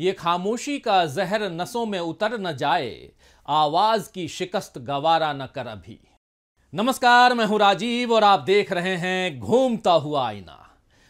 ये खामोशी का जहर नसों में उतर न जाए, आवाज की शिकस्त गवारा न कर अभी। नमस्कार, मैं हूं राजीव और आप देख रहे हैं घूमता हुआ आईना।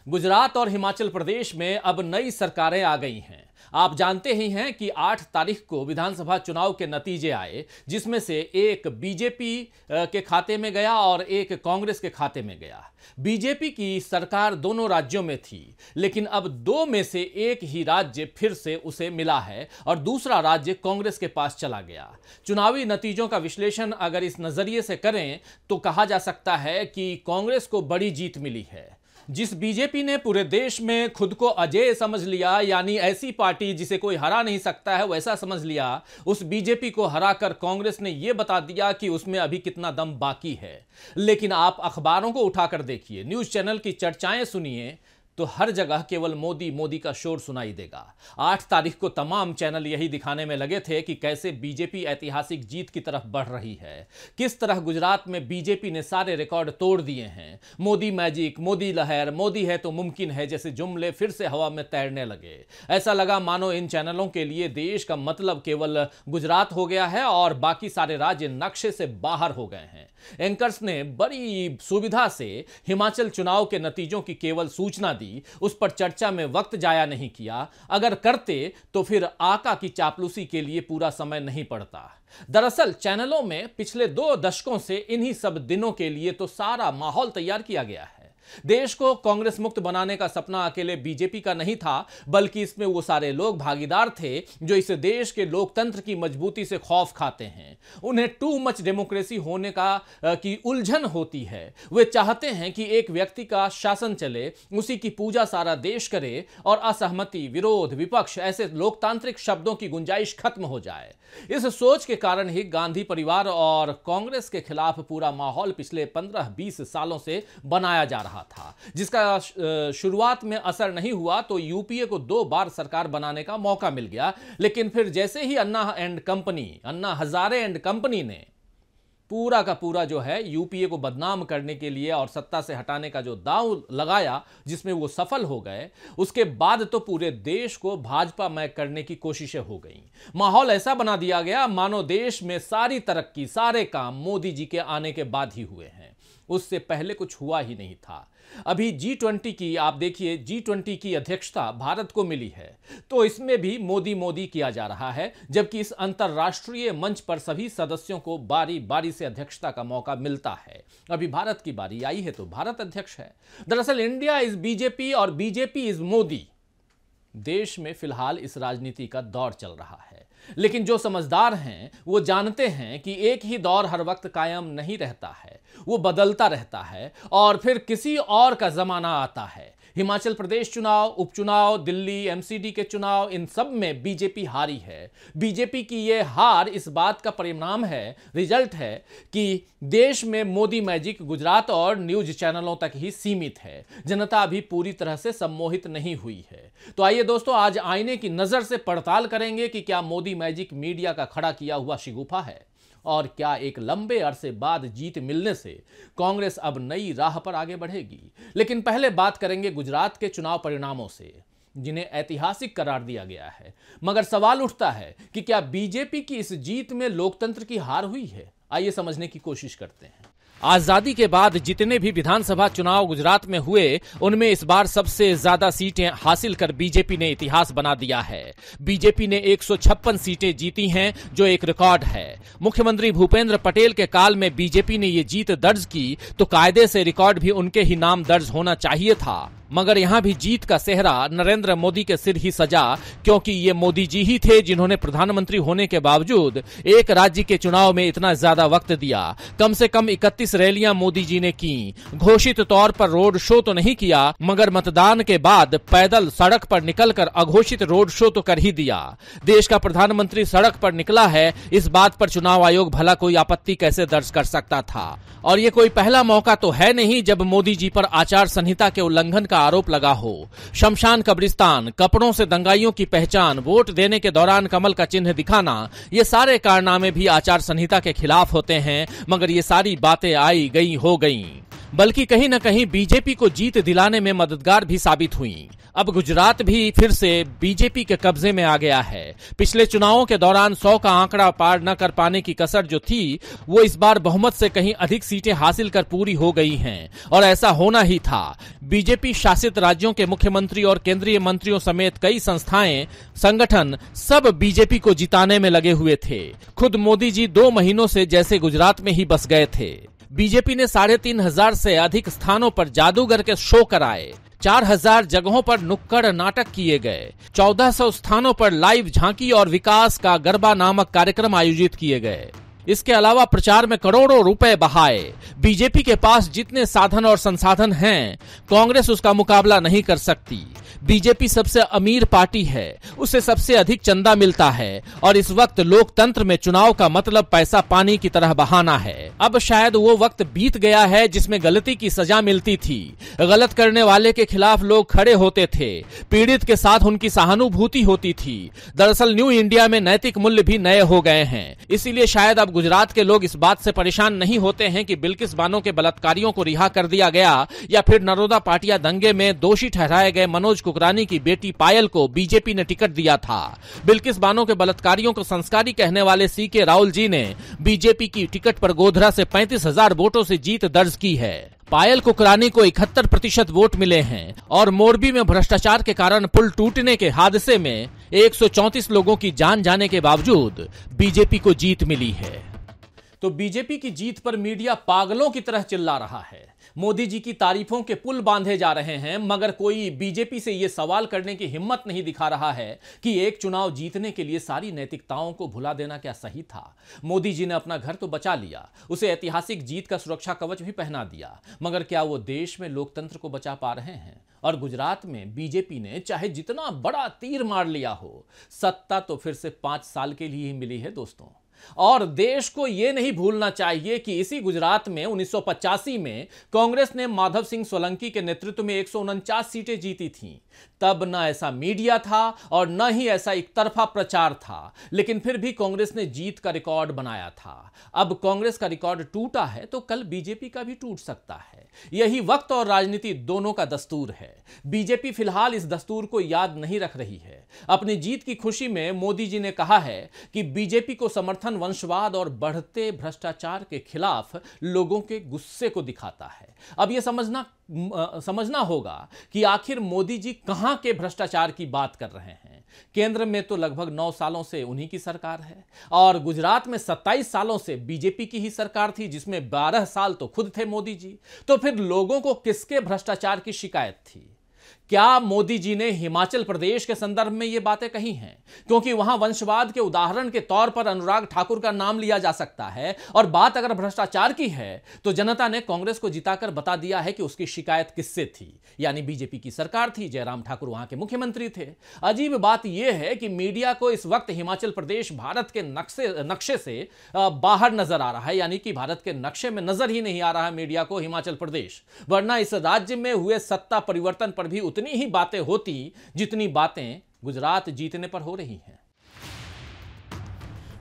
गुजरात और हिमाचल प्रदेश में अब नई सरकारें आ गई हैं। आप जानते ही हैं कि 8 तारीख को विधानसभा चुनाव के नतीजे आए, जिसमें से एक बीजेपी के खाते में गया और एक कांग्रेस के खाते में गया। बीजेपी की सरकार दोनों राज्यों में थी, लेकिन अब दो में से एक ही राज्य फिर से उसे मिला है और दूसरा राज्य कांग्रेस के पास चला गया। चुनावी नतीजों का विश्लेषण अगर इस नज़रिए से करें तो कहा जा सकता है कि कांग्रेस को बड़ी जीत मिली है। जिस बीजेपी ने पूरे देश में खुद को अजेय समझ लिया, यानी ऐसी पार्टी जिसे कोई हरा नहीं सकता है, वैसा समझ लिया, उस बीजेपी को हराकर कांग्रेस ने यह बता दिया कि उसमें अभी कितना दम बाकी है। लेकिन आप अखबारों को उठाकर देखिए, न्यूज़ चैनल की चर्चाएं सुनिए, तो हर जगह केवल मोदी मोदी का शोर सुनाई देगा। 8 तारीख को तमाम चैनल यही दिखाने में लगे थे कि कैसे बीजेपी ऐतिहासिक जीत की तरफ बढ़ रही है, किस तरह गुजरात में बीजेपी ने सारे रिकॉर्ड तोड़ दिए हैं। मोदी मैजिक, मोदी लहर, मोदी है तो मुमकिन है जैसे जुमले फिर से हवा में तैरने लगे। ऐसा लगा मानो इन चैनलों के लिए देश का मतलब केवल गुजरात हो गया है और बाकी सारे राज्य नक्शे से बाहर हो गए हैं। एंकर्स ने बड़ी सुविधा से हिमाचल चुनाव के नतीजों की केवल सूचना दी, उस पर चर्चा में वक्त जाया नहीं किया। अगर करते तो फिर आका की चापलूसी के लिए पूरा समय नहीं पड़ता। दरअसल चैनलों में पिछले 2 दशकों से इन्हीं सब दिनों के लिए तो सारा माहौल तैयार किया गया है। देश को कांग्रेस मुक्त बनाने का सपना अकेले बीजेपी का नहीं था, बल्कि इसमें वो सारे लोग भागीदार थे जो इस देश के लोकतंत्र की मजबूती से खौफ खाते हैं। उन्हें टू मच डेमोक्रेसी होने की उलझन होती है। वे चाहते हैं कि एक व्यक्ति का शासन चले, उसी की पूजा सारा देश करे और असहमति, विरोध, विपक्ष ऐसे लोकतांत्रिक शब्दों की गुंजाइश खत्म हो जाए। इस सोच के कारण ही गांधी परिवार और कांग्रेस के खिलाफ पूरा माहौल पिछले 15-20 सालों से बनाया जा रहा था, जिसका शुरुआत में असर नहीं हुआ तो यूपीए को 2 बार सरकार बनाने का मौका मिल गया। लेकिन फिर जैसे ही अन्ना हजारे एंड कंपनी ने पूरा का पूरा जो है यूपीए को बदनाम करने के लिए और सत्ता से हटाने का जो दांव लगाया, जिसमें वो सफल हो गए, उसके बाद तो पूरे देश को भाजपा मय करने की कोशिशें हो गईं। माहौल ऐसा बना दिया गया मानो देश में सारी तरक्की, सारे काम मोदी जी के आने के बाद ही हुए हैं, उससे पहले कुछ हुआ ही नहीं था। अभी G20 की आप देखिए, G20 की अध्यक्षता भारत को मिली है, तो इसमें भी मोदी मोदी किया जा रहा है, जबकि इस अंतर्राष्ट्रीय मंच पर सभी सदस्यों को बारी बारी से अध्यक्षता का मौका मिलता है। अभी भारत की बारी आई है तो भारत अध्यक्ष है। दरअसल इंडिया इज बीजेपी और बीजेपी इज मोदी। देश में फिलहाल इस राजनीति का दौर चल रहा है, लेकिन जो समझदार हैं वो जानते हैं कि एक ही दौर हर वक्त कायम नहीं रहता है, वो बदलता रहता है और फिर किसी और का जमाना आता है। हिमाचल प्रदेश चुनाव, उपचुनाव, दिल्ली एमसीडी के चुनाव, इन सब में बीजेपी हारी है। बीजेपी की ये हार इस बात का परिणाम है, रिजल्ट है कि देश में मोदी मैजिक गुजरात और न्यूज चैनलों तक ही सीमित है। जनता अभी पूरी तरह से सम्मोहित नहीं हुई है। तो आइए दोस्तों, आज आईने की नज़र से पड़ताल करेंगे कि क्या मोदी मैजिक मीडिया का खड़ा किया हुआ शिगुफा है और क्या एक लंबे अरसे बाद जीत मिलने से कांग्रेस अब नई राह पर आगे बढ़ेगी। लेकिन पहले बात करेंगे गुजरात के चुनाव परिणामों से, जिन्हें ऐतिहासिक करार दिया गया है। मगर सवाल उठता है कि क्या बीजेपी की इस जीत में लोकतंत्र की हार हुई है? आइए समझने की कोशिश करते हैं। आजादी के बाद जितने भी विधानसभा चुनाव गुजरात में हुए, उनमें इस बार सबसे ज्यादा सीटें हासिल कर बीजेपी ने इतिहास बना दिया है। बीजेपी ने 156 सीटें जीती हैं, जो एक रिकॉर्ड है। मुख्यमंत्री भूपेंद्र पटेल के काल में बीजेपी ने ये जीत दर्ज की, तो कायदे से रिकॉर्ड भी उनके ही नाम दर्ज होना चाहिए था। मगर यहाँ भी जीत का सेहरा नरेंद्र मोदी के सिर ही सजा, क्योंकि ये मोदी जी ही थे जिन्होंने प्रधानमंत्री होने के बावजूद एक राज्य के चुनाव में इतना ज्यादा वक्त दिया। कम से कम 31 रैलियां मोदी जी ने की। घोषित तौर पर रोड शो तो नहीं किया, मगर मतदान के बाद पैदल सड़क पर निकलकर अघोषित रोड शो तो कर ही दिया। देश का प्रधानमंत्री सड़क पर निकला है, इस बात पर चुनाव आयोग भला कोई आपत्ति कैसे दर्ज कर सकता था। और ये कोई पहला मौका तो है नहीं जब मोदी जी पर आचार संहिता के उल्लंघन का आरोप लगा हो। शमशान कब्रिस्तान, कपड़ों से दंगाइयों की पहचान, वोट देने के दौरान कमल का चिन्ह दिखाना, ये सारे कारनामे भी आचार संहिता के खिलाफ होते हैं। मगर ये सारी बातें आई गई हो गई, बल्कि कहीं न कहीं बीजेपी को जीत दिलाने में मददगार भी साबित हुई। अब गुजरात भी फिर से बीजेपी के कब्जे में आ गया है। पिछले चुनावों के दौरान 100 का आंकड़ा पार न कर पाने की कसर जो थी वो इस बार बहुमत से कहीं अधिक सीटें हासिल कर पूरी हो गई हैं और ऐसा होना ही था। बीजेपी शासित राज्यों के मुख्यमंत्री और केंद्रीय मंत्रियों समेत कई संस्थाएं संगठन सब बीजेपी को जिताने में लगे हुए थे। खुद मोदी जी 2 महीनों से जैसे गुजरात में ही बस गए थे। बीजेपी ने 3500 से अधिक स्थानों पर जादूगर के शो कराए, 4000 जगहों पर नुक्कड़ नाटक किए गए, 1400 स्थानों पर लाइव झांकी और विकास का गरबा नामक कार्यक्रम आयोजित किए गए। इसके अलावा प्रचार में करोड़ों रुपए बहाए। बीजेपी के पास जितने साधन और संसाधन हैं, कांग्रेस उसका मुकाबला नहीं कर सकती। बीजेपी सबसे अमीर पार्टी है, उसे सबसे अधिक चंदा मिलता है और इस वक्त लोकतंत्र में चुनाव का मतलब पैसा पानी की तरह बहाना है। अब शायद वो वक्त बीत गया है जिसमें गलती की सजा मिलती थी, गलत करने वाले के खिलाफ लोग खड़े होते थे, पीड़ित के साथ उनकी सहानुभूति होती थी। दरअसल न्यू इंडिया में नैतिक मूल्य भी नए हो गए हैं, इसीलिए शायद अब गुजरात के लोग इस बात से परेशान नहीं होते हैं कि बिल्किस बानो के बलात्कारियों को रिहा कर दिया गया या फिर नरोदा पाटिया दंगे में दोषी ठहराए गए मनोज कुकरानी की बेटी पायल को बीजेपी ने टिकट दिया था। बिल्किस बानो के बलात्कारियों को संस्कारी कहने वाले सी के राहुल जी ने बीजेपी की टिकट पर गोधरा से 35,000 वोटों से जीत दर्ज की है। पायल कुकरानी को 71% वोट मिले हैं और मोरबी में भ्रष्टाचार के कारण पुल टूटने के हादसे में 134 लोगों की जान जाने के बावजूद बीजेपी को जीत मिली है। तो बीजेपी की जीत पर मीडिया पागलों की तरह चिल्ला रहा है। मोदी जी की तारीफों के पुल बांधे जा रहे हैं, मगर कोई बीजेपी से यह सवाल करने की हिम्मत नहीं दिखा रहा है कि एक चुनाव जीतने के लिए सारी नैतिकताओं को भुला देना क्या सही था। मोदी जी ने अपना घर तो बचा लिया, उसे ऐतिहासिक जीत का सुरक्षा कवच भी पहना दिया, मगर क्या वो देश में लोकतंत्र को बचा पा रहे हैं? और गुजरात में बीजेपी ने चाहे जितना बड़ा तीर मार लिया हो, सत्ता तो फिर से 5 साल के लिए ही मिली है दोस्तों। और देश को यह नहीं भूलना चाहिए कि इसी गुजरात में 1985 में कांग्रेस ने माधव सिंह सोलंकी के नेतृत्व में 149 सीटें जीती थीं। तब न ऐसा मीडिया था और न ही ऐसा एक तरफा प्रचार था, लेकिन फिर भी कांग्रेस ने जीत का रिकॉर्ड बनाया था। अब कांग्रेस का रिकॉर्ड टूटा है तो कल बीजेपी का भी टूट सकता है। यही वक्त और राजनीति दोनों का दस्तूर है। बीजेपी फिलहाल इस दस्तूर को याद नहीं रख रही है। अपनी जीत की खुशी में मोदी जी ने कहा है कि बीजेपी को समर्थन वंशवाद और बढ़ते भ्रष्टाचार के खिलाफ लोगों के गुस्से को दिखाता है। अब यह समझना होगा कि आखिर मोदी जी कहां के भ्रष्टाचार की बात कर रहे हैं। केंद्र में तो लगभग 9 सालों से उन्हीं की सरकार है और गुजरात में 27 सालों से बीजेपी की ही सरकार थी, जिसमें 12 साल तो खुद थे मोदी जी। तो फिर लोगों को किसके भ्रष्टाचार की शिकायत थी? क्या मोदी जी ने हिमाचल प्रदेश के संदर्भ में ये बातें कही हैं? क्योंकि वहां वंशवाद के उदाहरण के तौर पर अनुराग ठाकुर का नाम लिया जा सकता है। और बात अगर भ्रष्टाचार की है तो जनता ने कांग्रेस को जिताकर बता दिया है कि उसकी शिकायत किससे थी, यानी बीजेपी की सरकार थी। जयराम ठाकुर वहां के मुख्यमंत्री थे। अजीब बात यह है कि मीडिया को इस वक्त हिमाचल प्रदेश भारत के नक्शे से बाहर नजर आ रहा है, यानी कि भारत के नक्शे में नजर ही नहीं आ रहा मीडिया को हिमाचल प्रदेश, वरना इस राज्य में हुए सत्ता परिवर्तन पर भी उतनी ही बातें होती जितनी बातें गुजरात जीतने पर हो रही हैं।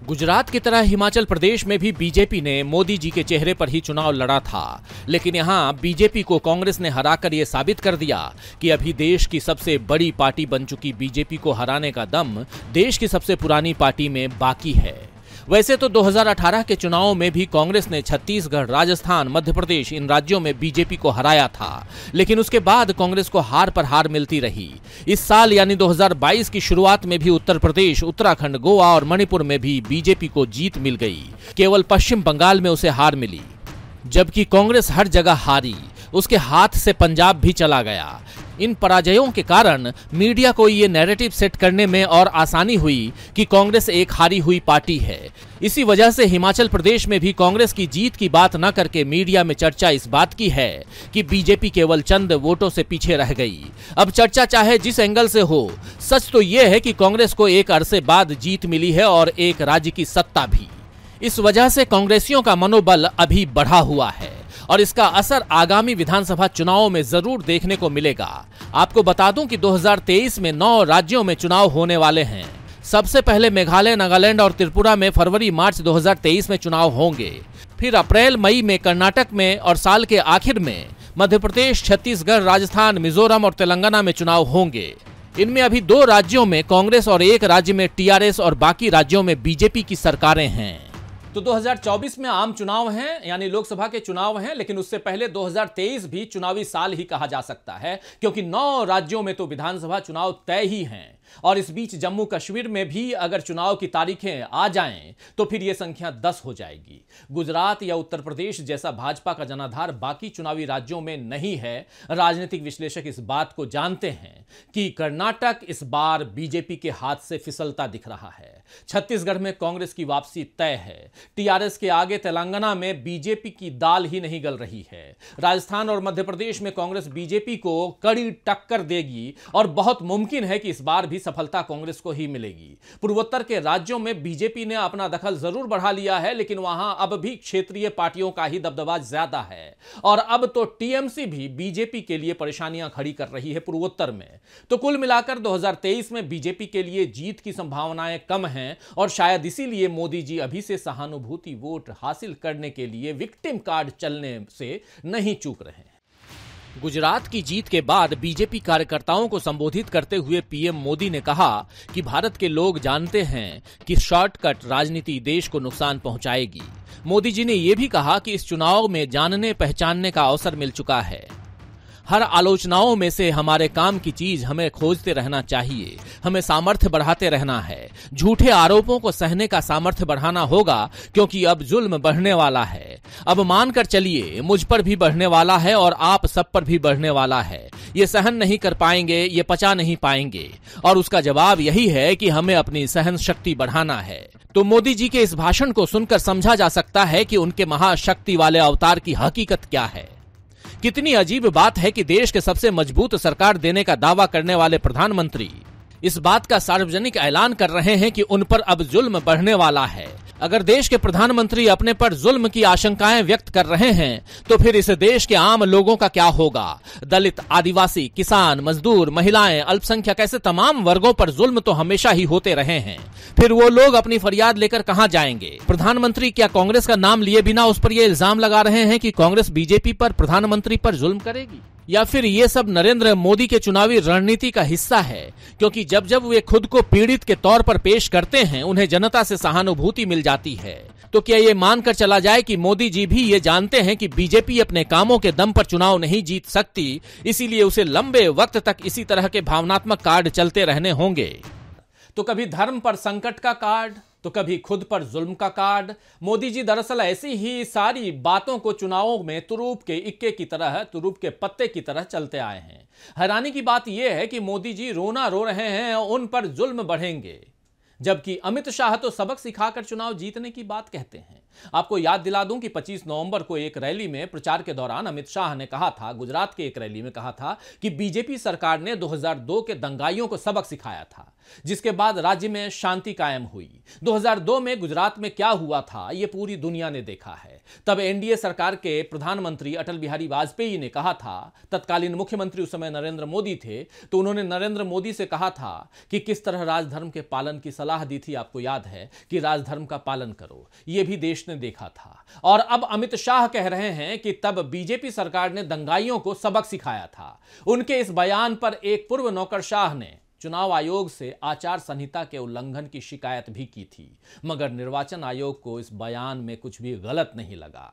गुजरात की तरह हिमाचल प्रदेश में भी बीजेपी ने मोदी जी के चेहरे पर ही चुनाव लड़ा था, लेकिन यहाँ बीजेपी को कांग्रेस ने हराकर यह साबित कर दिया कि अभी देश की सबसे बड़ी पार्टी बन चुकी बीजेपी को हराने का दम देश की सबसे पुरानी पार्टी में बाकी है। वैसे तो 2018 के चुनावों में भी कांग्रेस ने छत्तीसगढ़, राजस्थान, मध्य प्रदेश इन राज्यों में बीजेपी को हराया था, लेकिन उसके बाद कांग्रेस को हार पर हार मिलती रही। इस साल यानी 2022 की शुरुआत में भी उत्तर प्रदेश, उत्तराखंड, गोवा और मणिपुर में भी बीजेपी को जीत मिल गई। केवल पश्चिम बंगाल में उसे हार मिली, जबकि कांग्रेस हर जगह हारी। उसके हाथ से पंजाब भी चला गया। इन पराजयों के कारण मीडिया को ये नैरेटिव सेट करने में और आसानी हुई कि कांग्रेस एक हारी हुई पार्टी है। इसी वजह से हिमाचल प्रदेश में भी कांग्रेस की जीत की बात न करके मीडिया में चर्चा इस बात की है कि बीजेपी केवल चंद वोटों से पीछे रह गई। अब चर्चा चाहे जिस एंगल से हो, सच तो ये है कि कांग्रेस को एक अरसे बाद जीत मिली है और एक राज्य की सत्ता भी। इस वजह से कांग्रेसियों का मनोबल अभी बढ़ा हुआ है और इसका असर आगामी विधानसभा चुनावों में जरूर देखने को मिलेगा। आपको बता दूं कि 2023 में 9 राज्यों में चुनाव होने वाले हैं। सबसे पहले मेघालय, नागालैंड और त्रिपुरा में फरवरी-मार्च 2023 में चुनाव होंगे, फिर अप्रैल-मई में कर्नाटक में और साल के आखिर में मध्य प्रदेश, छत्तीसगढ़, राजस्थान, मिजोरम और तेलंगाना में चुनाव होंगे। इनमें अभी 2 राज्यों में कांग्रेस और 1 राज्य में टीआरएस और बाकी राज्यों में बीजेपी की सरकारें हैं। तो 2024 में आम चुनाव हैं, यानी लोकसभा के चुनाव हैं, लेकिन उससे पहले 2023 भी चुनावी साल ही कहा जा सकता है, क्योंकि 9 राज्यों में तो विधानसभा चुनाव तय ही हैं। और इस बीच जम्मू कश्मीर में भी अगर चुनाव की तारीखें आ जाएं तो फिर यह संख्या 10 हो जाएगी। गुजरात या उत्तर प्रदेश जैसा भाजपा का जनाधार बाकी चुनावी राज्यों में नहीं है। राजनीतिक विश्लेषक इस बात को जानते हैं कि कर्नाटक इस बार बीजेपी के हाथ से फिसलता दिख रहा है। छत्तीसगढ़ में कांग्रेस की वापसी तय है। टीआरएस के आगे तेलंगाना में बीजेपी की दाल ही नहीं गल रही है। राजस्थान और मध्य प्रदेश में कांग्रेस बीजेपी को कड़ी टक्कर देगी और बहुत मुमकिन है कि इस बार भी सफलता कांग्रेस को ही मिलेगी। पूर्वोत्तर के राज्यों में बीजेपी ने अपना दखल जरूर बढ़ा लिया है, लेकिन वहां अब भी क्षेत्रीय पार्टियों का ही दबदबा ज्यादा है। और अब तो टीएमसी भी बीजेपी के लिए परेशानियां खड़ी कर रही है पूर्वोत्तर में। तो कुल मिलाकर 2023 में बीजेपी के लिए जीत की संभावनाएं कम हैं और शायद इसीलिए मोदी जी अभी से सहानुभूति वोट हासिल करने के लिए विक्टिम कार्ड चलने से नहीं चूक रहे हैं। गुजरात की जीत के बाद बीजेपी कार्यकर्ताओं को संबोधित करते हुए पीएम मोदी ने कहा कि भारत के लोग जानते हैं कि शॉर्टकट राजनीति देश को नुकसान पहुंचाएगी। मोदी जी ने यह भी कहा कि इस चुनाव में जानने पहचानने का अवसर मिल चुका है। हर आलोचनाओं में से हमारे काम की चीज हमें खोजते रहना चाहिए, हमें सामर्थ्य बढ़ाते रहना है। झूठे आरोपों को सहने का सामर्थ्य बढ़ाना होगा, क्योंकि अब जुल्म बढ़ने वाला है। अब मानकर चलिए मुझ पर भी बढ़ने वाला है और आप सब पर भी बढ़ने वाला है। ये सहन नहीं कर पाएंगे, ये पचा नहीं पाएंगे और उसका जवाब यही है कि हमें अपनी सहन शक्ति बढ़ाना है। तो मोदी जी के इस भाषण को सुनकर समझा जा सकता है कि उनके महाशक्ति वाले अवतार की हकीकत क्या है। कितनी अजीब बात है कि देश के सबसे मजबूत सरकार देने का दावा करने वाले प्रधानमंत्री इस बात का सार्वजनिक ऐलान कर रहे हैं कि उन पर अब जुल्म बढ़ने वाला है। अगर देश के प्रधानमंत्री अपने पर जुल्म की आशंकाएं व्यक्त कर रहे हैं तो फिर इस देश के आम लोगों का क्या होगा। दलित, आदिवासी, किसान, मजदूर, महिलाएं, अल्पसंख्यक, ऐसे तमाम वर्गों पर जुल्म तो हमेशा ही होते रहे हैं। फिर वो लोग अपनी फरियाद लेकर कहां जाएंगे। प्रधानमंत्री क्या कांग्रेस का नाम लिए बिना उस पर ये इल्जाम लगा रहे हैं कि कांग्रेस बीजेपी पर, प्रधानमंत्री पर जुल्म करेगी। या फिर ये सब नरेंद्र मोदी के चुनावी रणनीति का हिस्सा है, क्योंकि जब जब वे खुद को पीड़ित के तौर पर पेश करते हैं उन्हें जनता से सहानुभूति मिल जाती है। तो क्या ये मानकर चला जाए कि मोदी जी भी ये जानते हैं कि बीजेपी अपने कामों के दम पर चुनाव नहीं जीत सकती, इसीलिए उसे लंबे वक्त तक इसी तरह के भावनात्मक कार्ड चलते रहने होंगे। तो कभी धर्म पर संकट का कार्ड, तो कभी खुद पर जुल्म का कार्ड। मोदी जी दरअसल ऐसी ही सारी बातों को चुनावों में तुरूप के इक्के की तरह, तुरूप के पत्ते की तरह चलते आए हैं। हैरानी की बात यह है कि मोदी जी रोना रो रहे हैं उन पर जुल्म बढ़ेंगे, जबकि अमित शाह तो सबक सिखाकर चुनाव जीतने की बात कहते हैं। आपको याद दिला दूं कि 25 नवंबर को एक रैली में प्रचार के दौरान अमित शाह ने कहा था, गुजरात के एक रैली में कहा था कि बीजेपी सरकार ने 2002 के दंगाइयों को सबक सिखाया था, जिसके बाद राज्य में शांति कायम हुई। 2002 में गुजरात में क्या हुआ था यह पूरी दुनिया ने देखा है। तब एनडीए सरकार के प्रधानमंत्री अटल बिहारी वाजपेयी ने कहा था, तत्कालीन मुख्यमंत्री उस समय नरेंद्र मोदी थे, तो उन्होंने नरेंद्र मोदी से कहा था कि किस तरह राजधर्म के पालन की सलाह दी थी। आपको याद है कि राजधर्म का पालन करो, यह भी देश ने देखा था। और अब अमित शाह कह रहे हैं कि तब बीजेपी सरकार ने दंगाइयों को सबक सिखाया था। उनके इस बयान पर एक पूर्व नौकरशाह ने चुनाव आयोग से आचार संहिता के उल्लंघन की शिकायत भी की थी, मगर निर्वाचन आयोग को इस बयान में कुछ भी गलत नहीं लगा।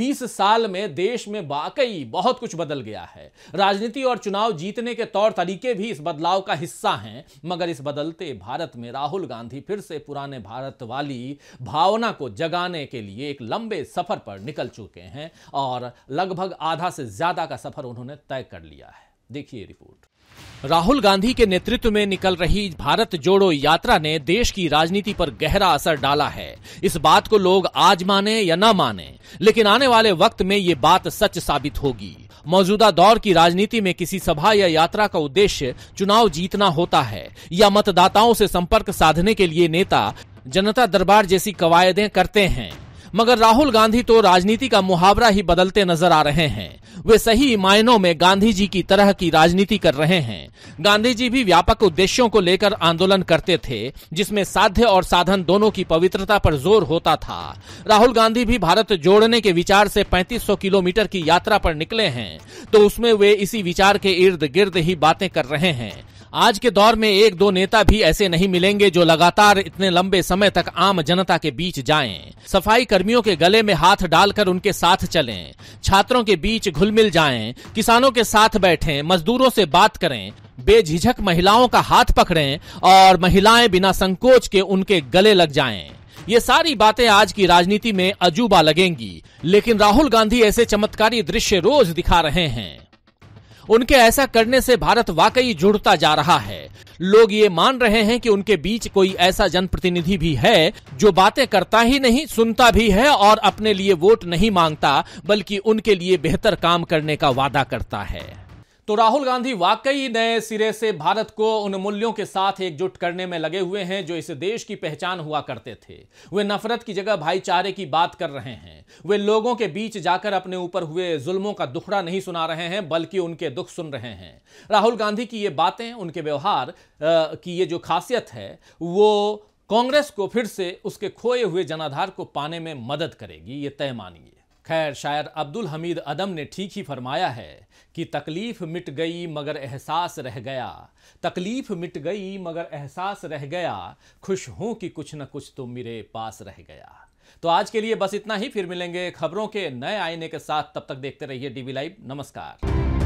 20 साल में देश में वाकई बहुत कुछ बदल गया है। राजनीति और चुनाव जीतने के तौर तरीके भी इस बदलाव का हिस्सा हैं, मगर इस बदलते भारत में राहुल गांधी फिर से पुराने भारत वाली भावना को जगाने के लिए एक लंबे सफर पर निकल चुके हैं और लगभग आधा से ज्यादा का सफर उन्होंने तय कर लिया है। देखिए रिपोर्ट। राहुल गांधी के नेतृत्व में निकल रही भारत जोड़ो यात्रा ने देश की राजनीति पर गहरा असर डाला है। इस बात को लोग आज माने या ना माने, लेकिन आने वाले वक्त में ये बात सच साबित होगी। मौजूदा दौर की राजनीति में किसी सभा या यात्रा का उद्देश्य चुनाव जीतना होता है या मतदाताओं से संपर्क साधने के लिए नेता जनता दरबार जैसी कवायदें करते हैं। मगर राहुल गांधी तो राजनीति का मुहावरा ही बदलते नजर आ रहे हैं। वे सही मायनों में गांधी जी की तरह की राजनीति कर रहे हैं। गांधी जी भी व्यापक उद्देश्यों को लेकर आंदोलन करते थे, जिसमें साध्य और साधन दोनों की पवित्रता पर जोर होता था। राहुल गांधी भी भारत जोड़ने के विचार से 3500 किलोमीटर की यात्रा पर निकले हैं, तो उसमें वे इसी विचार के इर्द गिर्द ही बातें कर रहे हैं। आज के दौर में एक दो नेता भी ऐसे नहीं मिलेंगे जो लगातार इतने लंबे समय तक आम जनता के बीच जाएं, सफाई कर्मियों के गले में हाथ डालकर उनके साथ चलें, छात्रों के बीच घुल मिल जाएं, किसानों के साथ बैठें, मजदूरों से बात करें, बेझिझक महिलाओं का हाथ पकड़ें और महिलाएं बिना संकोच के उनके गले लग जाएं। ये सारी बातें आज की राजनीति में अजूबा लगेंगी, लेकिन राहुल गांधी ऐसे चमत्कारी दृश्य रोज दिखा रहे हैं। उनके ऐसा करने से भारत वाकई जुड़ता जा रहा है। लोग ये मान रहे हैं कि उनके बीच कोई ऐसा जनप्रतिनिधि भी है जो बातें करता ही नहीं, सुनता भी है और अपने लिए वोट नहीं मांगता, बल्कि उनके लिए बेहतर काम करने का वादा करता है। तो राहुल गांधी वाकई नए सिरे से भारत को उन मूल्यों के साथ एकजुट करने में लगे हुए हैं जो इस देश की पहचान हुआ करते थे। वे नफरत की जगह भाईचारे की बात कर रहे हैं। वे लोगों के बीच जाकर अपने ऊपर हुए जुल्मों का दुखड़ा नहीं सुना रहे हैं, बल्कि उनके दुख सुन रहे हैं। राहुल गांधी की ये बातें, उनके व्यवहार की ये जो खासियत है, वो कांग्रेस को फिर से उसके खोए हुए जनाधार को पाने में मदद करेगी, ये तय मानिए। खैर, शायर अब्दुल हमीद अदम ने ठीक ही फरमाया है कि तकलीफ मिट गई मगर एहसास रह गया, तकलीफ मिट गई मगर एहसास रह गया, खुश हूँ कि कुछ न कुछ तो मेरे पास रह गया। तो आज के लिए बस इतना ही, फिर मिलेंगे खबरों के नए आईने के साथ। तब तक देखते रहिए डीवी लाइव। नमस्कार।